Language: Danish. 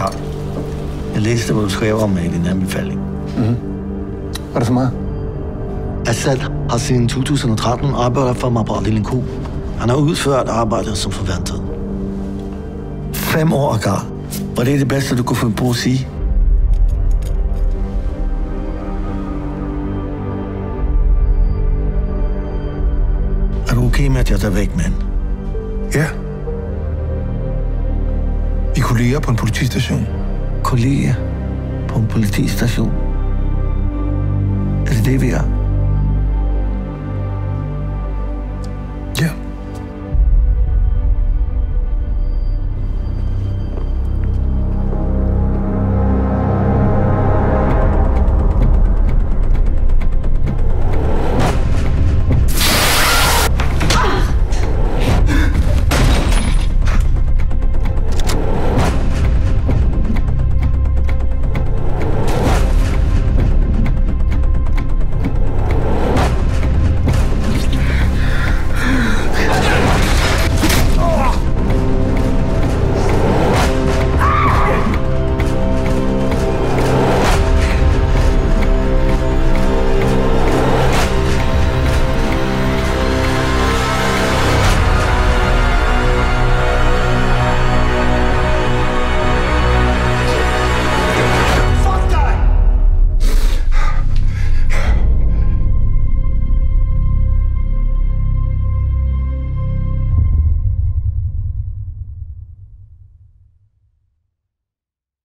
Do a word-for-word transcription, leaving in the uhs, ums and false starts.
Carl. Jeg læste, hvad du skrev om med din anbefaling. Mm-hmm. Var det for meget? Assad har siden to tusind og tretten arbejdet for Mabralil Q. Han har udført arbejdet som forventet. Fem år, Carl. Var det det bedste, du kunne finde på at sige? Er du okay med, at jeg er væk, mand? Ja. Vi kolleger på en politistation. Kolleger på en politistation? Er det det, vi er?